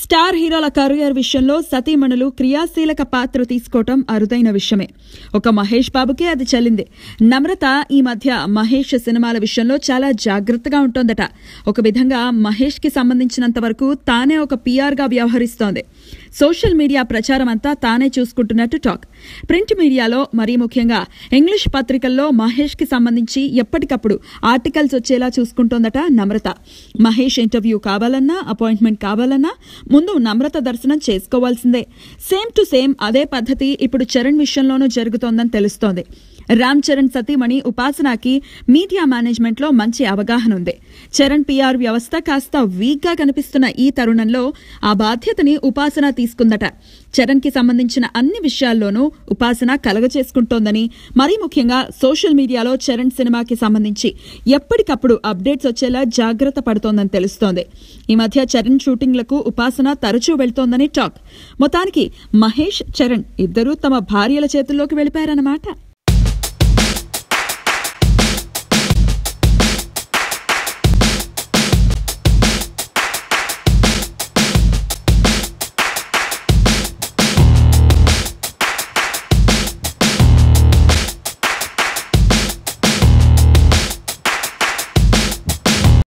Star హీరోల career విషయంలో సతీమణులు క్రియాశీలక పాత్ర తీసుకోవడం అరుదైన విషయమే. ఒక మహేష్ బాబుకే అది చెల్లింది. నమ్రత ఈ మధ్య మహేష్ సినిమాల విషయంలో చాలా జాగ్రత్తగా ఉంటుందట. ఒక విధంగా మహేష్ కి సంబంధించినంత వరకు తానే ఒక పిఆర్ గా వ్యవహరిస్తోంది. సోషల్ మీడియా ప్రచారం అంతా తానే చూసుకుంటున్నట్టు టాక్. ప్రింట్ మీడియాలో మరీ ముఖ్యంగా ఇంగ్లీష్ పత్రికల్లో మహేష్ కి సంబంధించి ఎప్పటికప్పుడు ఆర్టికల్స్ వచ్చేలా చూసుకుంటోందట నమ్రత. మహేష్ ఇంటర్వ్యూ కావాలన్నా అపాయింట్మెంట్ కావాలన్నా ముందు నమ్రత దర్శనం చేసుకోవాల్సిందే. సేమ్ టు సేమ్ అదే పద్ధతి ఇప్పుడు చరణ్ విషయంలోనూ జరుగుతోందని తెలుస్తోంది. రామ్ చరణ్ సతీమణి ఉపాసనకి మీడియా మేనేజ్మెంట్ లో మంచి అవగాహన ఉంది. చరణ్ పిఆర్ వ్యవస్థ కాస్త వీక్ గా కనిపిస్తున్న ఈ తరుణంలో ఆ బాధ్యతని ఉపాసన తీసుకుందట. చరణ్ కి సంబంధించిన అన్ని విషయాల్లోనూ ఉపాసన కలగచేసుకుంటోందని, మరీ ముఖ్యంగా సోషల్ మీడియాలో చరణ్ సినిమాకి సంబంధించి ఎప్పటికప్పుడు అప్డేట్స్ వచ్చేలా జాగ్రత్త పడుతోందని తెలుస్తోంది. ఈ మధ్య చరణ్ షూటింగ్లకు ఉపాసన తరచూ వెళ్తోందని టాక్. మొత్తానికి మహేష్, చరణ్ ఇద్దరూ తమ భార్యల చేతుల్లోకి వెళ్లిపోయారన్నమాట.